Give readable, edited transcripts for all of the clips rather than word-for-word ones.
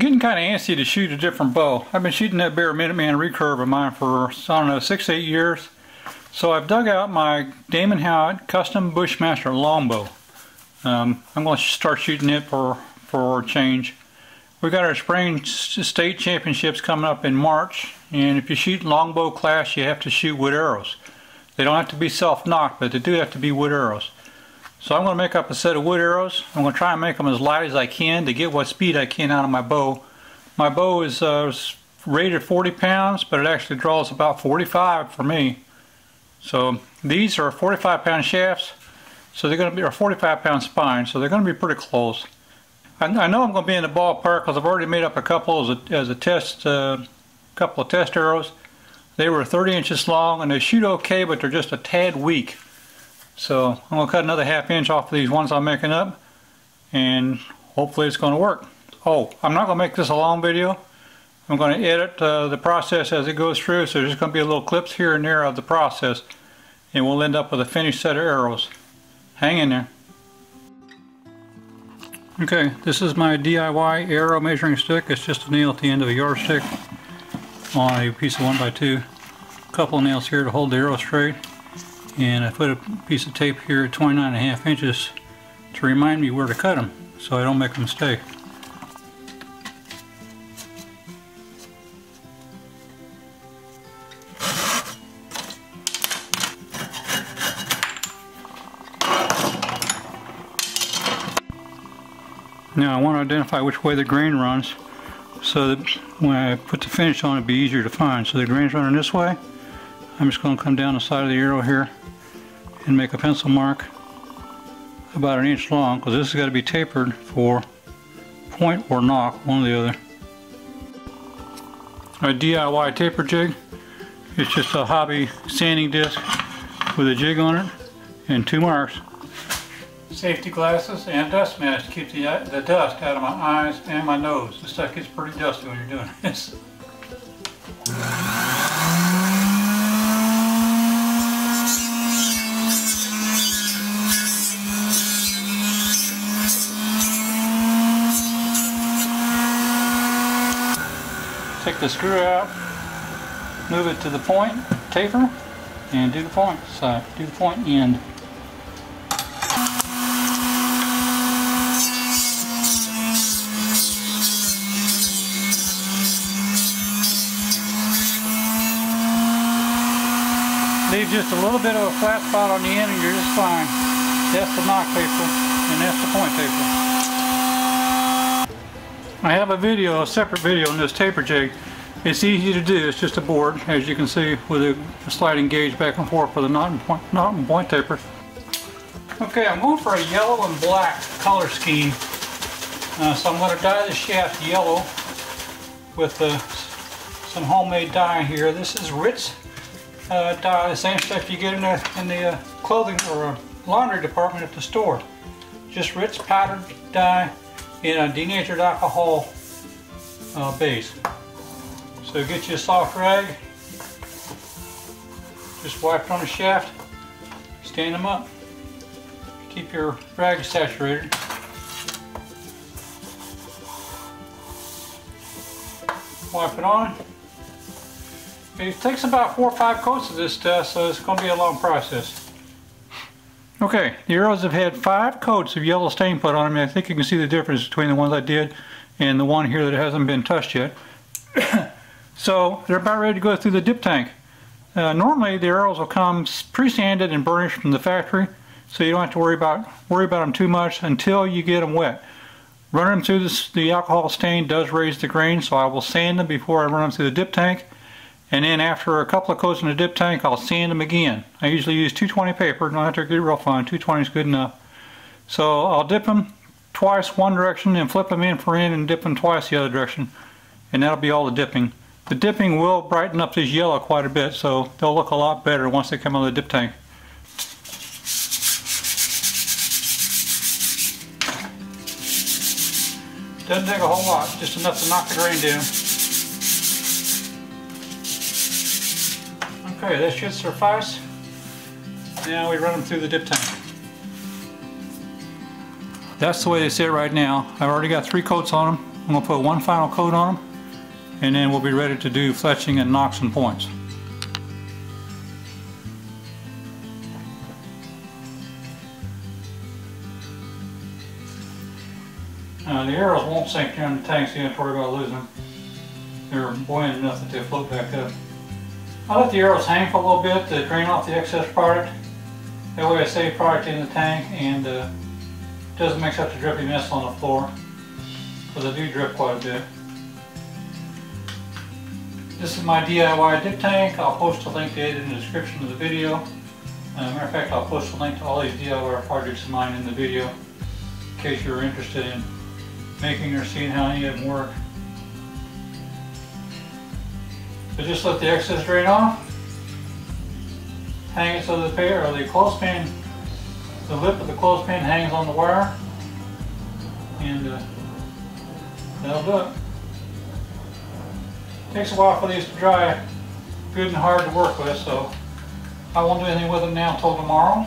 getting kind of antsy to shoot a different bow. I've been shooting that Bear Minuteman Recurve of mine for, I don't know, 6 to 8 years. So I've dug out my Damon Howard Custom Bushmaster Longbow. I'm going to start shooting it for a change. We've got our spring state championships coming up in March, and if you shoot longbow class, you have to shoot wood arrows. They don't have to be self-knocked, but they do have to be wood arrows. So I'm going to make up a set of wood arrows. I'm going to try and make them as light as I can to get what speed I can out of my bow. My bow is rated 40 pounds, but it actually draws about 45 for me. So these are 45-pound shafts, so they're going to be a 45-pound spine, so they're going to be pretty close. I know I'm going to be in the ballpark because I've already made up a couple as a test, couple of test arrows. They were 30 inches long and they shoot okay, but they're just a tad weak. So I'm going to cut another ½ inch off of these ones I'm making up, and hopefully it's going to work. Oh, I'm not going to make this a long video. I'm going to edit the process as it goes through, so there's going to be little clips here and there of the process, and we'll end up with a finished set of arrows. Hang in there. Okay, this is my DIY arrow measuring stick. It's just a nail at the end of a yardstick on a piece of 1x2. A couple of nails here to hold the arrow straight. And I put a piece of tape here at 29.5 inches to remind me where to cut them so I don't make a mistake. Now I want to identify which way the grain runs so that when I put the finish on it, it'll be easier to find. So the grain's running this way. I'm just going to come down the side of the arrow here and make a pencil mark about 1 inch long, because this has got to be tapered for point or knock, one or the other. A DIY taper jig. It's just a hobby sanding disc with a jig on it and 2 marks. Safety glasses and dust mask to keep the dust out of my eyes and my nose. This stuff gets pretty dusty when you're doing this. Take the screw out, move it to the point, taper, and do the point side, do the point end. Leave just a little bit of a flat spot on the end and you're just fine. That's the knock taper and that's the point taper. I have a video, a separate video on this taper jig. It's easy to do, it's just a board, as you can see, with a sliding gauge back and forth for the knot and point taper. Okay, I'm going for a yellow and black color scheme. So I'm going to dye the shaft yellow with some homemade dye here. This is Ritz dye, the same stuff you get in the clothing or laundry department at the store. Just Ritz powdered dye in a denatured alcohol base. So get you a soft rag, just wipe it on the shaft, stand them up, keep your rag saturated. Wipe it on. It takes about 4 or 5 coats of this stuff, so it's going to be a long process. Okay, the arrows have had 5 coats of yellow stain put on them. I think you can see the difference between the ones I did and the one here that hasn't been touched yet. So they're about ready to go through the dip tank. Normally the arrows will come pre-sanded and burnished from the factory, so you don't have to worry about them too much until you get them wet. Running them through the alcohol stain does raise the grain, so I will sand them before I run them through the dip tank. And then after a couple of coats in the dip tank, I'll sand them again. I usually use 220 paper. Don't have to get real fine. 220 is good enough. So I'll dip them twice one direction and flip them in for in and dip them twice the other direction. And that'll be all the dipping. The dipping will brighten up this yellow quite a bit, so they'll look a lot better once they come out of the dip tank. Doesn't take a whole lot, just enough to knock the grain down. Okay, that should suffice. Now we run them through the dip tank. That's the way they sit right now. I've already got 3 coats on them. I'm going to put one final coat on them, and then we'll be ready to do fletching and nocks and points. The arrows won't sink down the tanks, you don't have to worry about losing them. They're buoyant enough that they'll float back up. I let the arrows hang for a little bit to drain off the excess product. That way I save product in the tank and doesn't mix up the drippy mess on the floor, because I do drip quite a bit. This is my DIY dip tank. I'll post a link to it in the description of the video. Matter of fact, I'll post a link to all these DIY projects of mine in the video in case you're interested in making or seeing how any of them work. So just let the excess drain off, hang it so the pair or the clothespin, the lip of the clothespin hangs on the wire, and that'll do it. Takes a while for these to dry, good and hard to work with, so I won't do anything with them now until tomorrow.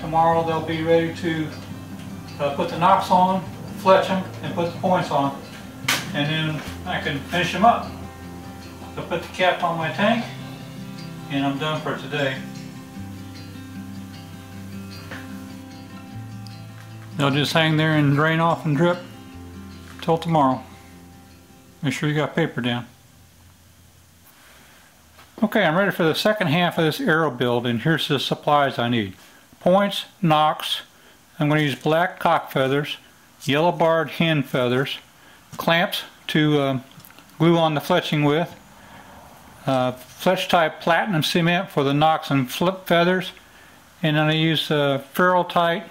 Tomorrow they'll be ready to put the nocks on, fletch them, and put the points on, and then I can finish them up. So put the cap on my tank, and I'm done for today. They'll just hang there and drain off and drip till tomorrow. Make sure you got paper down. Okay, I'm ready for the second half of this aero build, and here's the supplies I need. Points, nocks, I'm going to use black cock feathers, yellow barred hen feathers, clamps to glue on the fletching with, Fletch-Tite Platinum cement for the nocks and flip feathers, and then I use Fletch-Tite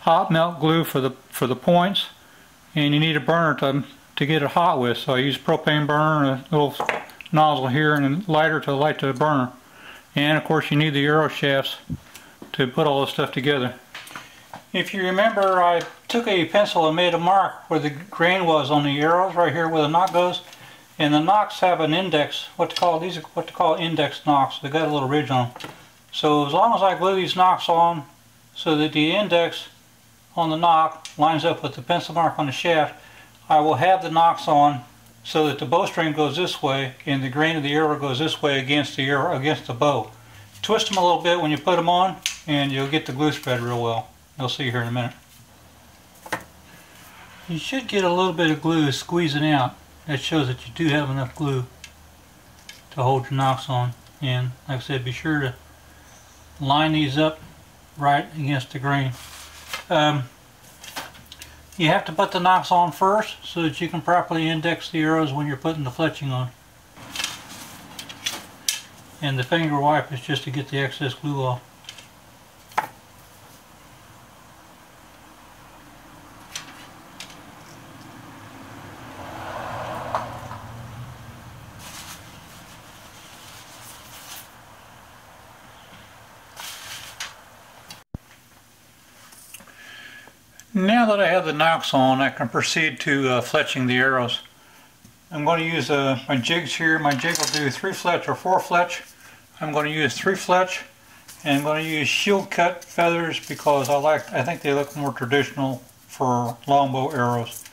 hot melt glue for the points, and you need a burner to get it hot with, so I use a propane burner and a little nozzle here and a lighter to light the burner. And of course you need the aero shafts to put all this stuff together. If you remember, I took a pencil and made a mark where the grain was on the arrows, right here where the nock goes. And the nocks have an index, what to call index nocks. They got a little ridge on them. So as long as I glue these nocks on so that the index on the nock lines up with the pencil mark on the shaft, I will have the nocks on so that the bowstring goes this way and the grain of the arrow goes this way against the bow. Twist them a little bit when you put them on and you'll get the glue spread real well. You'll see here in a minute. You should get a little bit of glue squeezing out. That shows that you do have enough glue to hold your nocks on. And like I said, be sure to line these up right against the grain. You have to put the nocks on first so that you can properly index the arrows when you're putting the fletching on. And the finger wipe is just to get the excess glue off. Now that I have the nocks on, I can proceed to fletching the arrows. I'm going to use my jigs here. My jig will do 3 fletch or 4 fletch. I'm going to use 3 fletch, and I'm going to use shield cut feathers because I think they look more traditional for longbow arrows.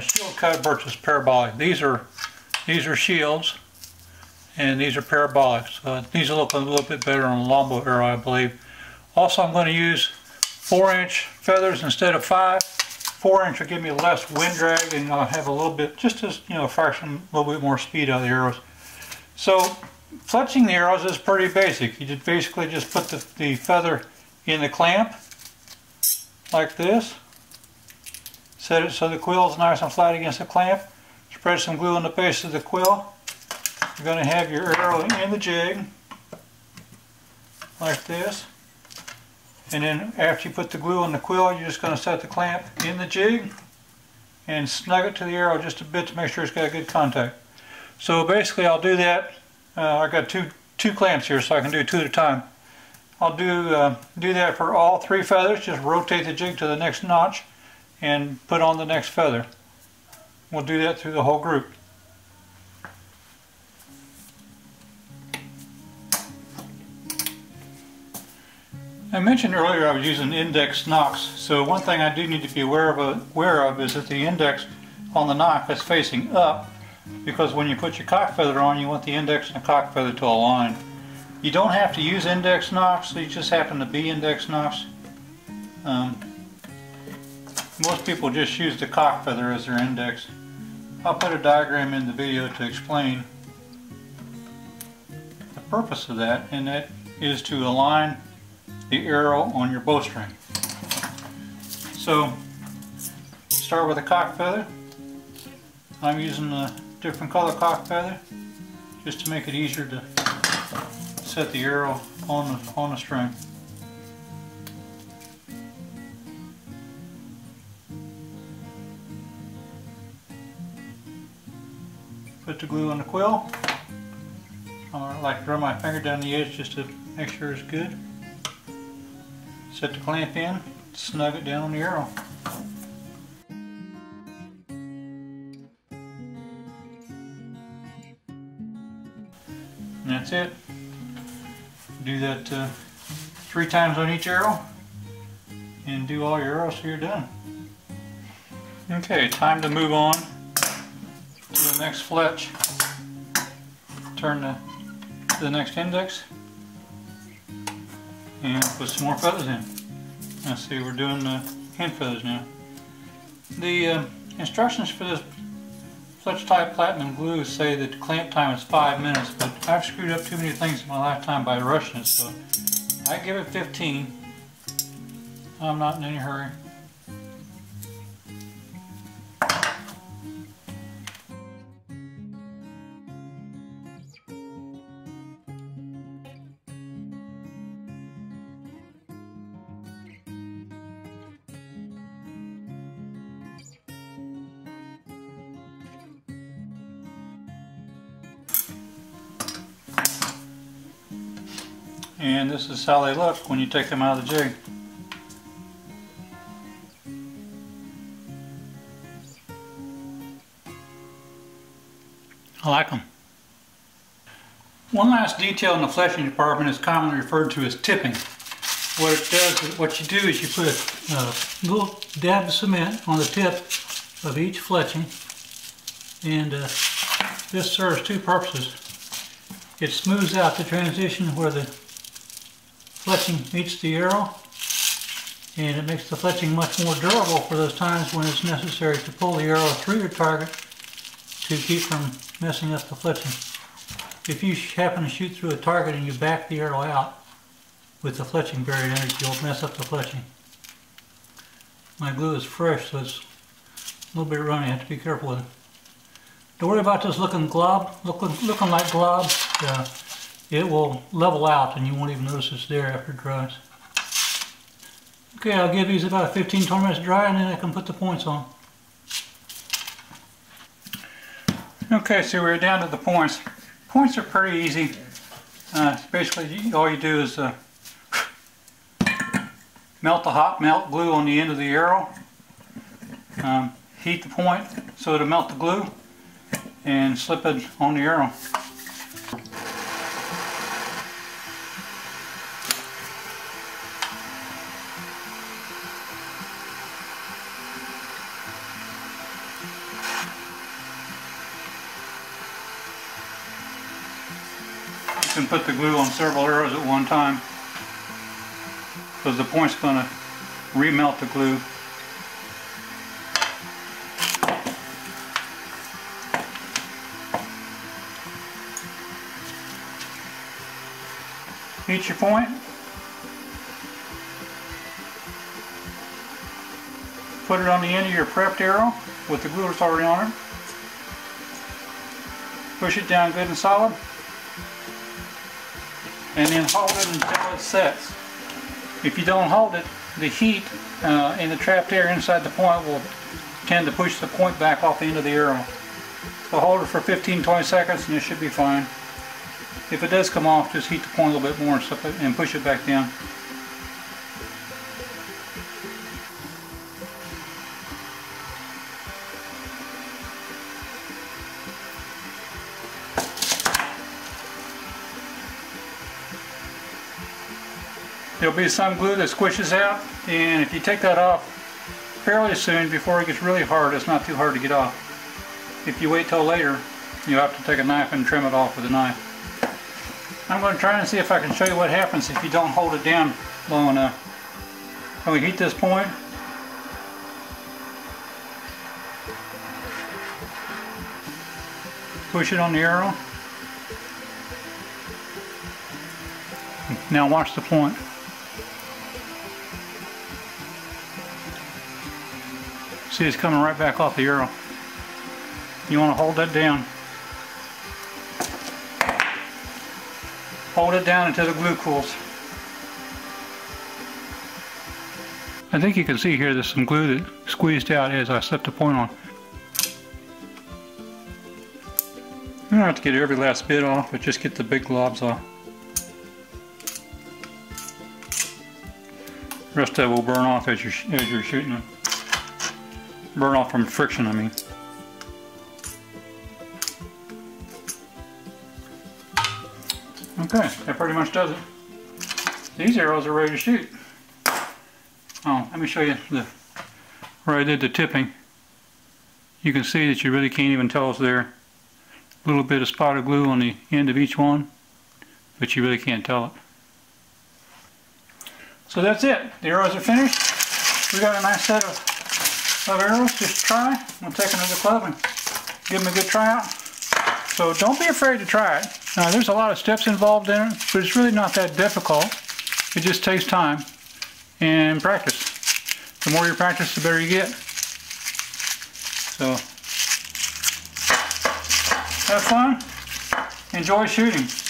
Shield cut versus parabolic. These are shields, and these are parabolic. So these look a little bit better on a longbow arrow, I believe. Also, I'm going to use 4-inch feathers instead of 5. 4-inch will give me less wind drag, and I'll have a little bit, just as you know, a fraction, a little bit more speed out of the arrows. So fletching the arrows is pretty basic. You basically just put the feather in the clamp like this. Set it so the quill is nice and flat against the clamp. Spread some glue on the base of the quill. You're going to have your arrow in the jig like this. And then after you put the glue on the quill, you're just going to set the clamp in the jig and snug it to the arrow just a bit to make sure it's got a good contact. So basically I'll do that. I've got two clamps here, so I can do 2 at a time. I'll do that for all 3 feathers. Just rotate the jig to the next notch and put on the next feather. We'll do that through the whole group. I mentioned earlier I was using index nocks, so one thing I do need to be aware of is that the index on the knife is facing up, because when you put your cock feather on, you want the index and the cock feather to align. You don't have to use index notches, they just happen to be index notches. Most people just use the cock feather as their index. I'll put a diagram in the video to explain the purpose of that, and that is to align the arrow on your bowstring. So, start with a cock feather. I'm using a different color cock feather just to make it easier to set the arrow on the string. Put the glue on the quill. I like to run my finger down the edge just to make sure it's good. Set the clamp in, snug it down on the arrow. And that's it. Do that 3 times on each arrow and do all your arrows so you're done. Okay, time to move on to the next fletch. Turn to the next index and put some more feathers in. Now see, we're doing the hen feathers now. The instructions for this Fletch-Tite Platinum glue say that the clamp time is 5 minutes, but I've screwed up too many things in my lifetime by rushing it, so I give it 15. I'm not in any hurry. And this is how they look when you take them out of the jig. I like them. One last detail in the fletching department is commonly referred to as tipping. What it does is, what you do is you put a little dab of cement on the tip of each fletching, and this serves 2 purposes. It smooths out the transition where the fletching meets the arrow, and it makes the fletching much more durable for those times when it's necessary to pull the arrow through your target to keep from messing up the fletching. If you happen to shoot through a target and you back the arrow out with the fletching buried in it, you'll mess up the fletching. My glue is fresh, so it's a little bit runny. I have to be careful with it. Don't worry about this looking like glob. It will level out and you won't even notice it's there after it dries. Okay, I'll give these about 15-20 minutes dry and then I can put the points on. Okay, so we're down to the points. Points are pretty easy. Basically, all you do is melt the hot melt glue on the end of the arrow. Heat the point so it'll melt the glue and slip it on the arrow. You can put the glue on several arrows at one time because the point's going to remelt the glue. Heat your point, put it on the end of your prepped arrow with the glue that's already on it, push it down good and solid, and then hold it until it sets. If you don't hold it, the heat and the trapped air inside the point will tend to push the point back off the end of the arrow. So hold it for 15-20 seconds and it should be fine. If it does come off, just heat the point a little bit more and push it back down. There'll be some glue that squishes out, and if you take that off fairly soon before it gets really hard, it's not too hard to get off. If you wait till later, you'll have to take a knife and trim it off with a knife. I'm going to try and see if I can show you what happens if you don't hold it down long enough. When we heat this point, push it on the arrow. Now watch the point. See, it's coming right back off the arrow. You want to hold that down. Hold it down until the glue cools. I think you can see here there's some glue that squeezed out as I set the point on. You don't have to get every last bit off, but just get the big globs off. The rest of it will burn off as you're shooting them. Burn off from friction, I mean. Okay, that pretty much does it. These arrows are ready to shoot. Oh, let me show you where I did the tipping. You can see that you really can't even tell it's there. A little bit of spot of glue on the end of each one, but you really can't tell it. So that's it. The arrows are finished. We got a nice set of arrows. Just try. We'll take another club and give them a good try out. So don't be afraid to try it. Now there's a lot of steps involved in it, but it's really not that difficult. It just takes time and practice. The more you practice, the better you get. So have fun, enjoy shooting.